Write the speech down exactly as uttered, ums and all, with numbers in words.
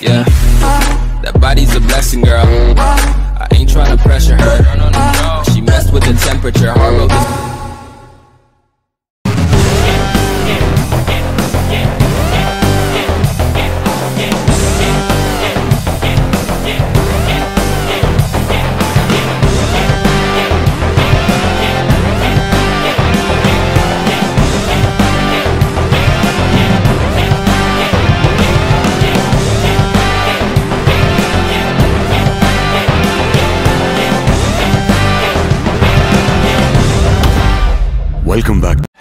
Yeah, that body's a blessing, girl. I ain't tryna pressure her. She messed with the temperature. Hard road this. Welcome back.